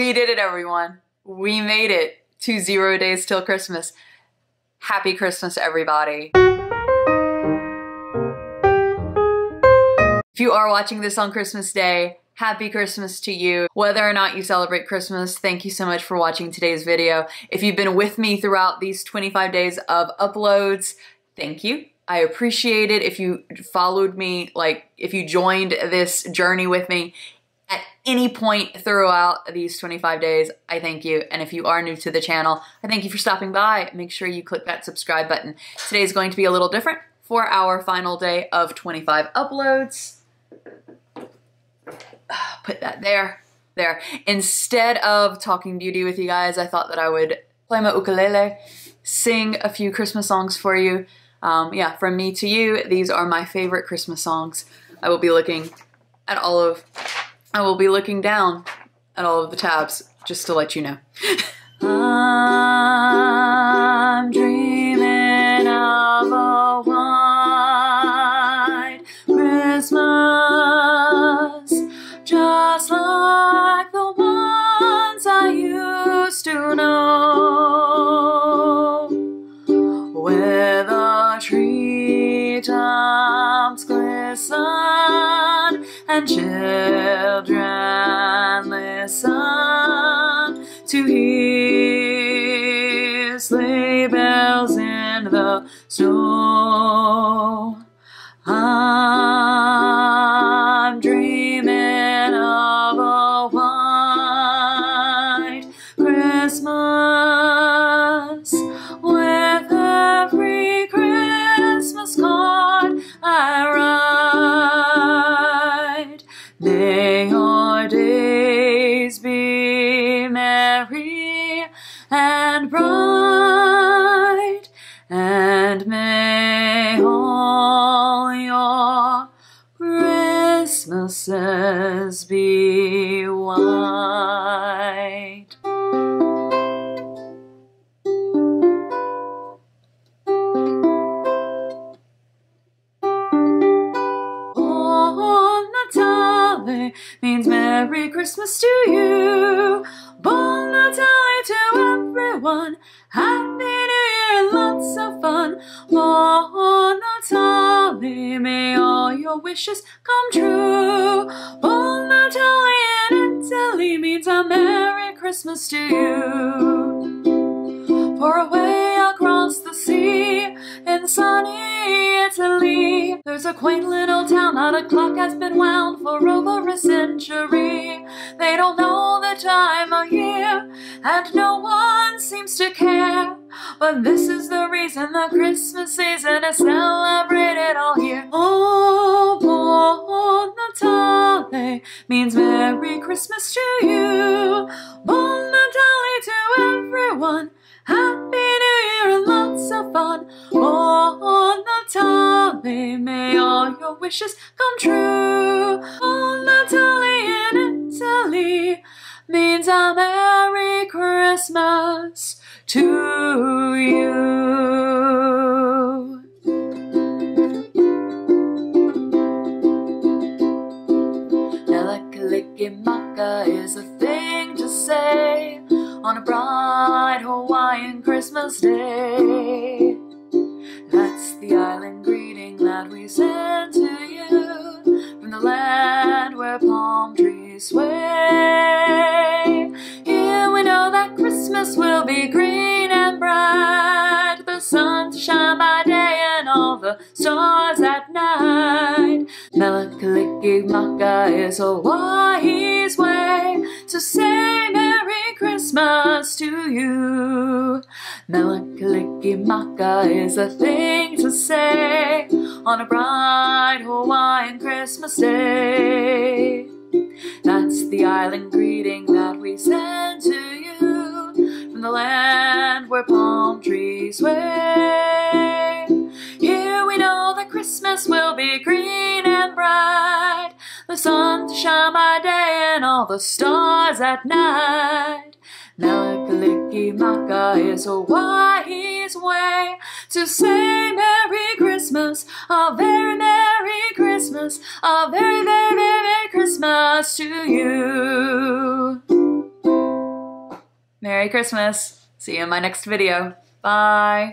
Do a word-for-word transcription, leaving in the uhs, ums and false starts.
We did it, everyone. We made it to zero days till Christmas. Happy Christmas, everybody. If you are watching this on Christmas Day, Happy Christmas to you. Whether or not you celebrate Christmas, thank you so much for watching today's video. If you've been with me throughout these twenty-five days of uploads, thank you. I appreciate it. If you followed me, like if you joined this journey with me at any point throughout these twenty-five days, I thank you. And if you are new to the channel, I thank you for stopping by. Make sure you click that subscribe button. Today's going to be a little different for our final day of twenty-five uploads. Put that there, there. Instead of talking beauty with you guys, I thought that I would play my ukulele, sing a few Christmas songs for you. Um, yeah, from me to you, these are my favorite Christmas songs. I will be looking at all of, I will be looking down at all of the tabs, just to let you know. I'm dreaming of a white Christmas, just like the ones I used to know, where the treetops glisten and children listen to hear sleigh bells in the snow. I'm dreaming of a white Christmas, with every Christmas card I write. May your days be merry and bright, and may all your Christmases be white. Buon Natale means Merry Christmas to you. Buon Natale to everyone. Happy New Year and lots of fun. Buon Natale, may all your wishes come true. Buon Natale in Italy means a Merry Christmas to you. For away across the sea in sunny Italy, there's a quaint little town that a clock has been wound for over a century. They don't know the time of year, and no one seems to care, but this is the reason the Christmas season is celebrated all year. Oh, Buon Natale means Merry Christmas to you. Buon Natale to everyone. Happy New Year and lots of fun. Buon Natale, may all your wishes come true. Buon Natale in Italy means a Merry Christmas to you. Mele Kalikimaka is a thing to say on a bright Hawaiian Christmas day. That's the island greeting that we send to you from the land where palm trees sway. Here we know that Christmas will be green and bright, the sun to shine by day and all the stars at night. Mele Kalikimaka is Hawaii's way to say Merry Christmas to you. Mele Kalikimaka is a thing to say on a bright Hawaiian Christmas day. That's the island greeting that we send to you from the land where palm trees sway. Here we know that Christmas will be green and bright, the sun to shine by day and all the stars at night. Mele Kalikimaka is Hawaii's way to say Merry Christmas, a very Merry Christmas, a very, very, very Merry Christmas to you. Merry Christmas. See you in my next video. Bye.